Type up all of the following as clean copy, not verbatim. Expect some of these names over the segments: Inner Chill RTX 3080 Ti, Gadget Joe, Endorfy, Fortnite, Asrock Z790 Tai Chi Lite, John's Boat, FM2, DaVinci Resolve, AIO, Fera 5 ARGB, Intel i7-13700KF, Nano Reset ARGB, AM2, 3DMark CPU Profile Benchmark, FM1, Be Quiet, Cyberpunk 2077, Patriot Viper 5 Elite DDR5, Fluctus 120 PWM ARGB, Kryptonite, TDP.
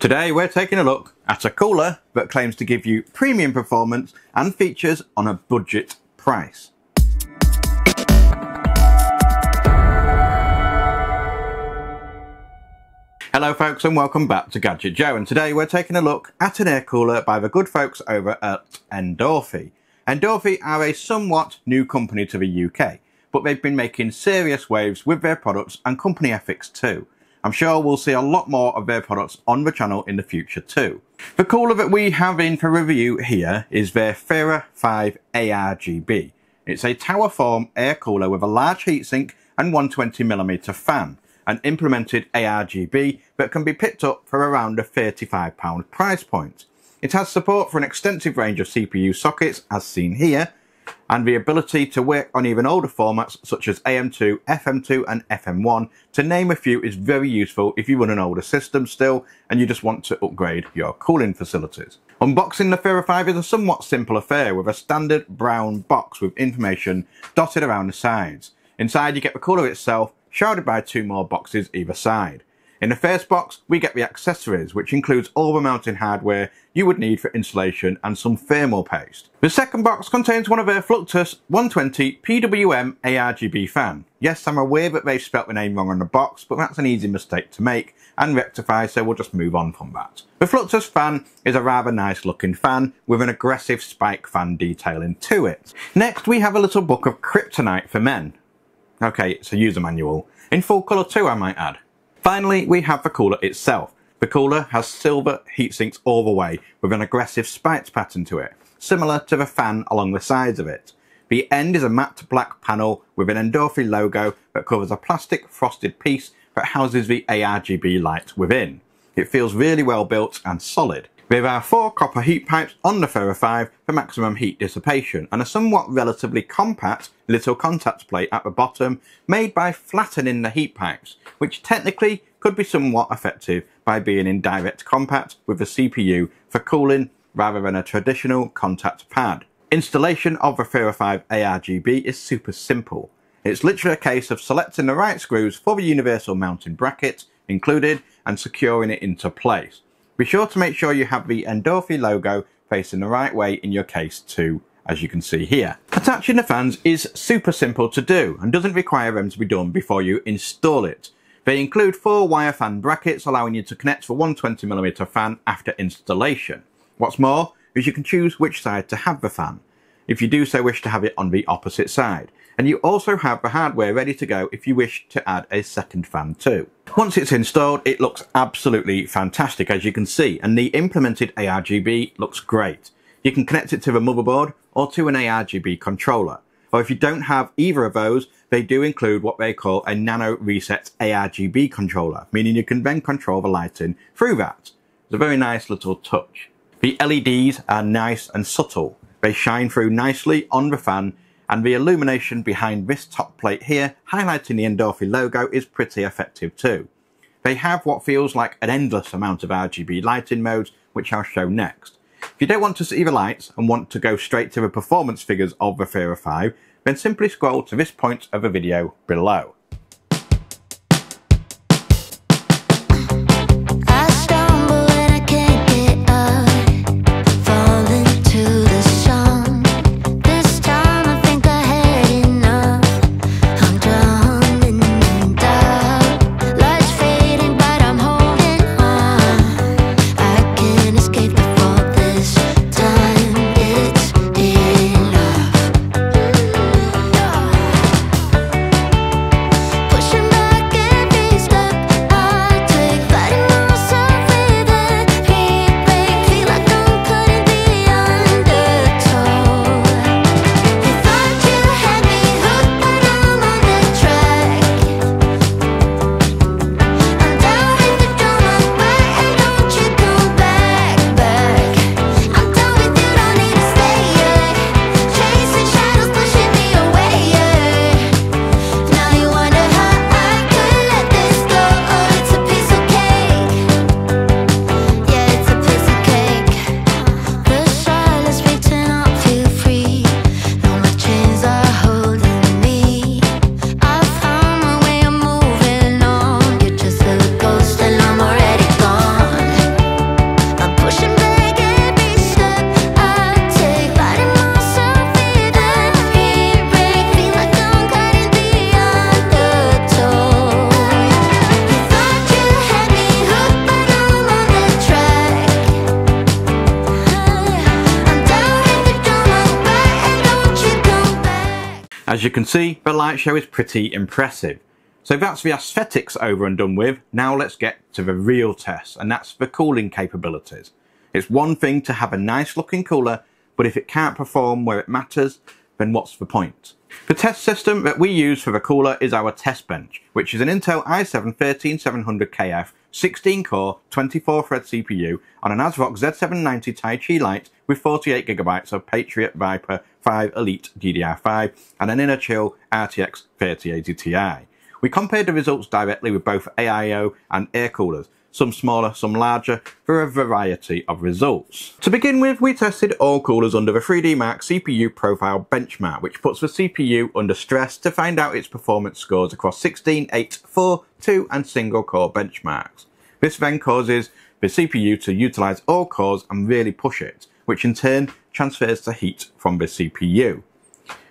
Today we're taking a look at a cooler that claims to give you premium performance and features on a budget price. Hello folks, and welcome back to Gadget Joe, and today we're taking a look at an air cooler by the good folks over at Endorfy. Endorfy are a somewhat new company to the UK, but they've been making serious waves with their products and company ethics too. I'm sure we'll see a lot more of their products on the channel in the future too. The cooler that we have in for review here is their Fera 5 ARGB. It's a tower form air cooler with a large heatsink and 120mm fan, an implemented ARGB that can be picked up for around a £35 price point. It has support for an extensive range of CPU sockets as seen here, and the ability to work on even older formats such as AM2, FM2 and FM1, to name a few, is very useful if you run an older system still and you just want to upgrade your cooling facilities. Unboxing the Fera 5 is a somewhat simple affair with a standard brown box with information dotted around the sides. Inside you get the cooler itself, shrouded by two more boxes either side. In the first box we get the accessories, which includes all the mounting hardware you would need for installation and some thermal paste. The second box contains one of their Fluctus 120 PWM ARGB fan. Yes, I'm aware that they've spelt the name wrong on the box, but that's an easy mistake to make and rectify, so we'll just move on from that. The Fluctus fan is a rather nice looking fan with an aggressive spike fan detailing to it. Next we have a little book of Kryptonite for men. Okay, it's a user manual. In full colour too, I might add. Finally, we have the cooler itself. The cooler has silver heatsinks all the way with an aggressive spiked pattern to it, similar to the fan along the sides of it. The end is a matte black panel with an Endorfy logo that covers a plastic frosted piece that houses the ARGB light within. It feels really well built and solid. There are four copper heat pipes on the Fera 5 for maximum heat dissipation, and a somewhat relatively compact little contact plate at the bottom made by flattening the heat pipes, which technically could be somewhat effective by being in direct contact with the CPU for cooling rather than a traditional contact pad. Installation of the Fera 5 ARGB is super simple. It's literally a case of selecting the right screws for the universal mounting bracket included and securing it into place. Be sure to make sure you have the Endorfy logo facing the right way in your case too, as you can see here. Attaching the fans is super simple to do and doesn't require them to be done before you install it. They include four wire fan brackets allowing you to connect the 120mm fan after installation. What's more is you can choose which side to have the fan, if you do so wish to have it on the opposite side. And you also have the hardware ready to go if you wish to add a second fan too. Once it's installed, it looks absolutely fantastic, as you can see, and the implemented ARGB looks great. You can connect it to the motherboard or to an ARGB controller. Or if you don't have either of those, they do include what they call a Nano Reset ARGB controller, meaning you can then control the lighting through that. It's a very nice little touch. The LEDs are nice and subtle. They shine through nicely on the fan, and the illumination behind this top plate here, highlighting the Endorfy logo, is pretty effective too. They have what feels like an endless amount of RGB lighting modes, which I'll show next. If you don't want to see the lights and want to go straight to the performance figures of the Fera 5, then simply scroll to this point of the video below. As you can see, the light show is pretty impressive. So that's the aesthetics over and done with. Now let's get to the real test, and that's the cooling capabilities. It's one thing to have a nice looking cooler, but if it can't perform where it matters, then what's the point? The test system that we use for the cooler is our test bench, which is an Intel i7-13700KF 16-core 24-thread CPU on an Asrock Z790 Tai Chi Lite with 48GB of Patriot Viper 5 Elite DDR5 and an Inner Chill RTX 3080 Ti. We compared the results directly with both AIO and air coolers, some smaller, some larger, for a variety of results. To begin with, we tested all coolers under the 3DMark CPU Profile Benchmark, which puts the CPU under stress to find out its performance scores across 16, 8, 4, 2 and single core benchmarks. This then causes the CPU to utilize all cores and really push it, which in turn transfers the heat from the CPU.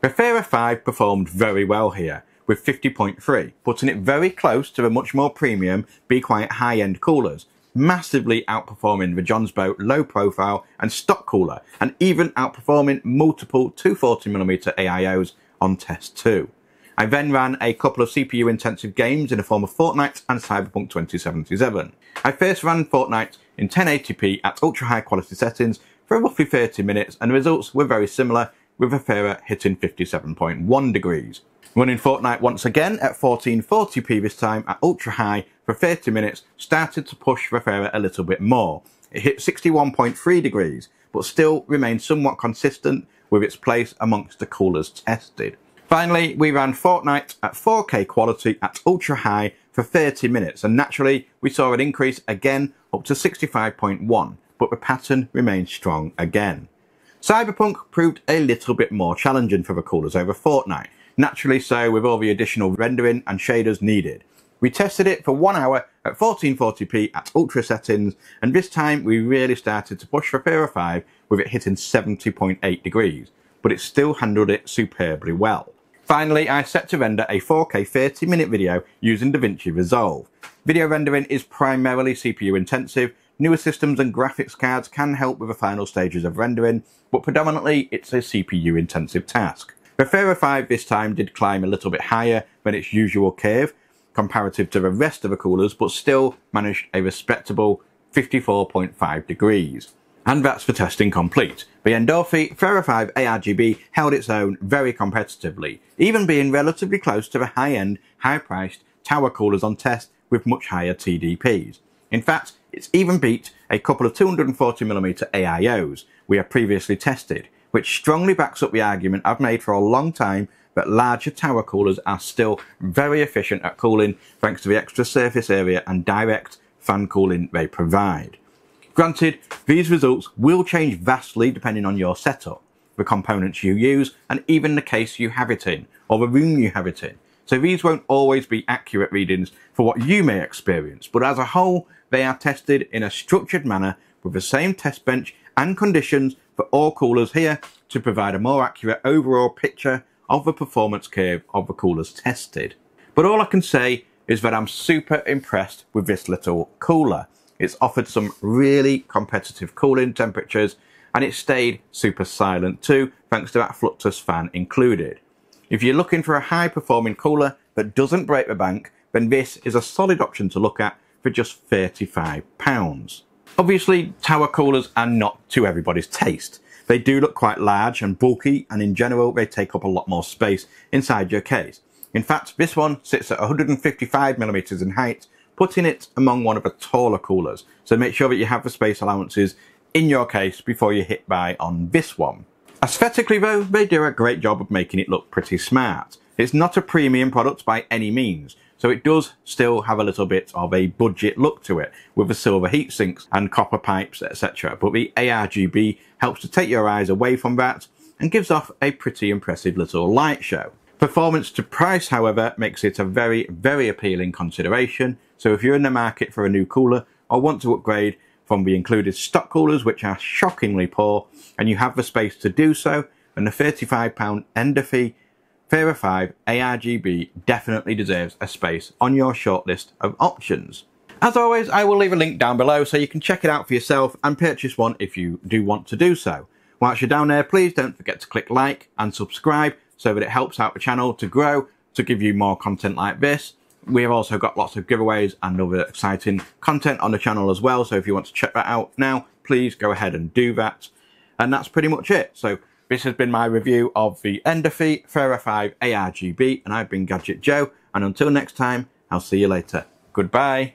The Fera 5 performed very well here, with 50.3, putting it very close to the much more premium Be Quiet high-end coolers, massively outperforming the John's Boat low-profile and stock cooler, and even outperforming multiple 240mm AIOs on test 2. I then ran a couple of CPU-intensive games in the form of Fortnite and Cyberpunk 2077. I first ran Fortnite in 1080p at ultra-high quality settings for roughly 30 minutes, and the results were very similar, with the Fera hitting 57.1 degrees. Running Fortnite once again at 1440p this time at ultra high for 30 minutes started to push the Fera a little bit more. It hit 61.3 degrees, but still remained somewhat consistent with its place amongst the coolers tested. Finally, we ran Fortnite at 4K quality at ultra high for 30 minutes, and naturally we saw an increase again up to 65.1, but the pattern remained strong again. Cyberpunk proved a little bit more challenging for the coolers over Fortnite. Naturally so, with all the additional rendering and shaders needed. We tested it for 1 hour at 1440p at ultra settings, and this time we really started to push for Fera 5 with it hitting 70.8 degrees, but it still handled it superbly well. Finally, I set to render a 4K 30-minute video using DaVinci Resolve. Video rendering is primarily CPU intensive. Newer systems and graphics cards can help with the final stages of rendering, but predominantly it's a CPU intensive task. The Fera 5 this time did climb a little bit higher than its usual curve comparative to the rest of the coolers, but still managed a respectable 54.5 degrees. And that's the testing complete. The Endorfy Fera 5 ARGB held its own very competitively, even being relatively close to the high-end, high-priced tower coolers on test with much higher TDPs. In fact, it's even beat a couple of 240mm AIOs we have previously tested, which strongly backs up the argument I've made for a long time that larger tower coolers are still very efficient at cooling thanks to the extra surface area and direct fan cooling they provide. Granted, these results will change vastly depending on your setup, the components you use, and even the case you have it in, or the room you have it in. So these won't always be accurate readings for what you may experience, but as a whole, they are tested in a structured manner with the same test bench and conditions for all coolers here to provide a more accurate overall picture of the performance curve of the coolers tested. But all I can say is that I'm super impressed with this little cooler. It's offered some really competitive cooling temperatures, and it stayed super silent too, thanks to that Fluctus fan included. If you're looking for a high performing cooler that doesn't break the bank, then this is a solid option to look at for just £35. Obviously, tower coolers are not to everybody's taste. They do look quite large and bulky, and in general they take up a lot more space inside your case. In fact, this one sits at 155mm in height, putting it among one of the taller coolers, so make sure that you have the space allowances in your case before you hit buy on this one. Aesthetically though, they do a great job of making it look pretty smart. It's not a premium product by any means, so it does still have a little bit of a budget look to it with the silver heat sinks and copper pipes, etc. But the ARGB helps to take your eyes away from that and gives off a pretty impressive little light show. Performance to price, however, makes it a very, very appealing consideration. So if you're in the market for a new cooler or want to upgrade from the included stock coolers, which are shockingly poor, and you have the space to do so, and the £35 Endorfy Fera 5 ARGB definitely deserves a space on your shortlist of options. As always, I will leave a link down below so you can check it out for yourself and purchase one if you do want to do so. Whilst you're down there, please don't forget to click like and subscribe so that it helps out the channel to grow, to give you more content like this. We have also got lots of giveaways and other exciting content on the channel as well, so if you want to check that out now, please go ahead and do that. And that's pretty much it. So this has been my review of the Endorfy Fera 5 ARGB, and I've been Gadget Joe, and until next time, I'll see you later. Goodbye.